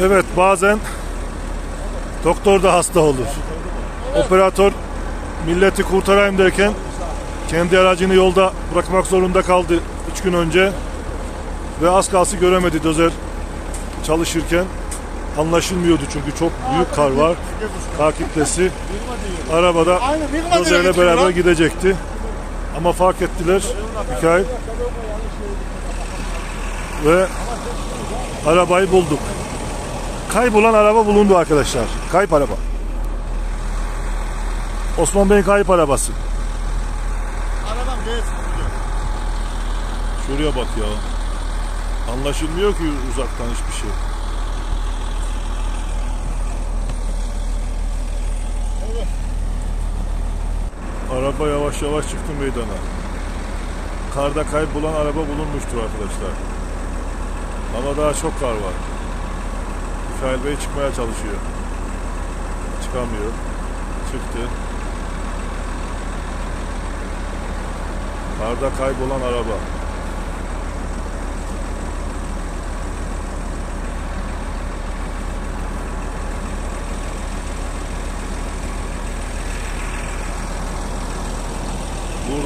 Evet, bazen doktor da hasta olur. Operatör milleti kurtarayım derken kendi aracını yolda bırakmak zorunda kaldı 3 gün önce ve az kalsın göremedi dozer çalışırken. Anlaşılmıyordu çünkü çok büyük kar var, kar kitlesi. Arabada dozerle beraber gidecekti. Ama fark ettiler hikaye. Ve arabayı bulduk. Kaybolan araba bulundu arkadaşlar. Kayıp araba. Osman Bey'in kayıp arabası. Şuraya bak ya. Anlaşılmıyor ki uzaktan hiçbir şey. Araba yavaş yavaş çıktı meydana. Karda kaybolan araba bulunmuştur arkadaşlar. Ama daha çok kar var. Mikail Bey çıkmaya çalışıyor. Çıkamıyor. Çıktı. Karda kaybolan araba.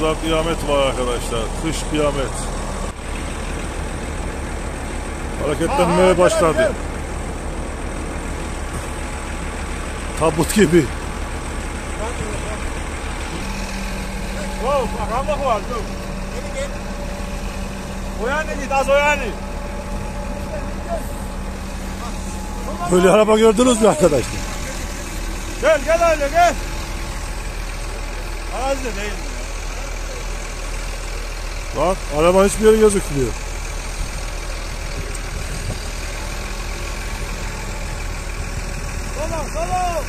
Burada kıyamet var arkadaşlar. Kış kıyamet. Hareketlenmeye başladı. Tabut gibi. Böyle araba gördünüz mü arkadaşlar? Gel gel öyle gel. Az da değil. Bak, araba hiçbir yere gözükmüyor.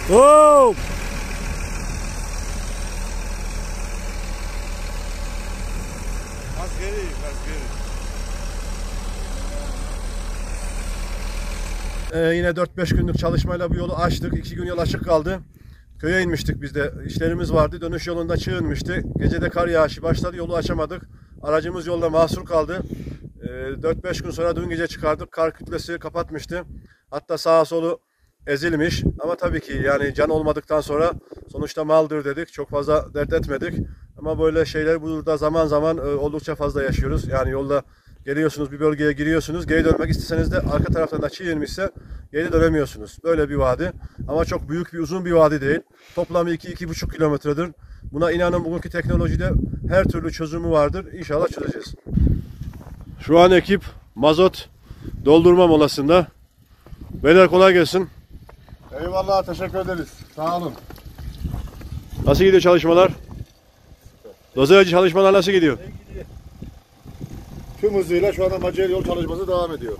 Sola! Oh! Yine 4-5 günlük çalışmayla bu yolu açtık. 2 gün yol açık kaldı. Köye inmiştik biz de. İşlerimiz vardı. Dönüş yolunda çığ inmişti. Gecede kar yağışı başladı. Yolu açamadık. Aracımız yolda mahsur kaldı. 4-5 gün sonra dün gece çıkardık. Kar kütlesi kapatmıştı. Hatta sağa solu ezilmiş. Ama tabii ki yani can olmadıktan sonra sonuçta maldır dedik. Çok fazla dert etmedik. Ama böyle şeyler burada zaman zaman oldukça fazla yaşıyoruz. Yani yolda geliyorsunuz, bir bölgeye giriyorsunuz. Geri dönmek isteseniz de arka taraftan da çiğ inmişse geri dönemiyorsunuz. Böyle bir vadi. Ama çok büyük bir uzun bir vadi değil. Toplam 2-2,5 kilometredir. Buna inanın bugünkü teknolojide her türlü çözümü vardır. İnşallah çözeceğiz. Şu an ekip mazot doldurma molasında. Beyler kolay gelsin. Eyvallah, teşekkür ederiz. Sağ olun. Nasıl gidiyor çalışmalar? Dozerci çalışmalar nasıl gidiyor? Tüm hızıyla şu an amacayla yol çalışması devam ediyor.